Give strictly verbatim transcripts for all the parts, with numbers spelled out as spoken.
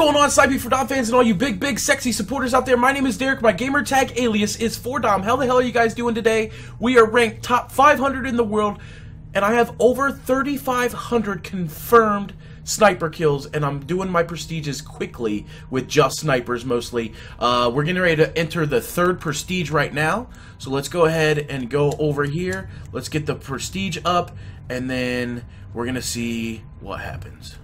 going on, Snipe four dom fans and all you big, big, sexy supporters out there? My name is Derek. My gamer tag alias is four dom. How the hell are you guys doing today? We are ranked top five hundred in the world, and I have over thirty-five hundred confirmed sniper kills, and I'm doing my prestiges quickly with just snipers mostly. Uh, we're getting ready to enter the third prestige right now, so let's go ahead and go over here. Let's get the prestige up, and then we're going to see what happens.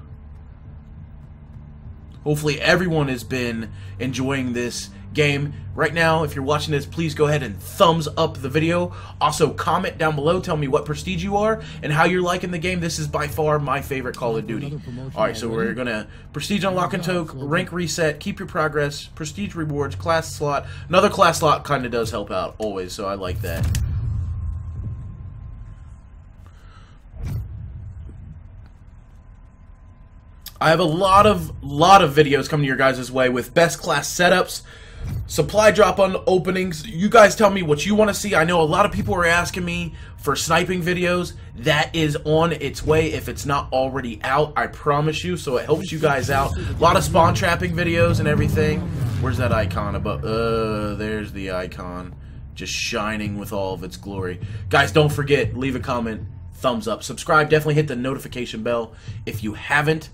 Hopefully everyone has been enjoying this game. Right now, if you're watching this, please go ahead and thumbs up the video. Also, comment down below. Tell me what prestige you are and how you're liking the game. This is by far my favorite Call of Duty. Alright, so we're going to prestige unlock and toke, rank reset, keep your progress, prestige rewards, class slot. Another class slot kind of does help out always, so I like that. I have a lot of lot of videos coming your guys' way with best class setups, supply drop on openings. You guys tell me what you want to see. I know a lot of people are asking me for sniping videos. That is on its way if it's not already out, I promise you, so it helps you guys out. A lot of spawn trapping videos and everything. Where's that icon above? Uh, there's the icon, just shining with all of its glory. Guys, don't forget, leave a comment, thumbs up, subscribe, definitely hit the notification bell if you haven't.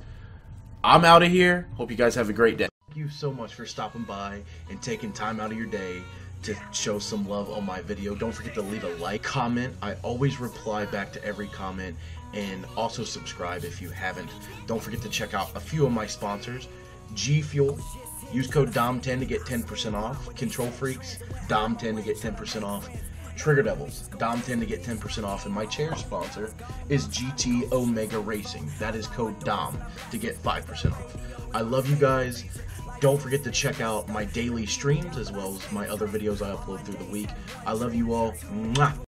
I'm out of here. Hope you guys have a great day. Thank you so much for stopping by and taking time out of your day to show some love on my video. Don't forget to leave a like, comment. I always reply back to every comment, and also subscribe if you haven't. Don't forget to check out a few of my sponsors. G Fuel, use code D O M ten to get ten percent off. Control Freaks, D O M ten to get ten percent off. Trigger Devils, D O M ten to get ten percent off, and my chair sponsor is G T Omega Racing. That is code D O M to get five percent off. I love you guys. Don't forget to check out my daily streams as well as my other videos I upload through the week. I love you all. Mwah.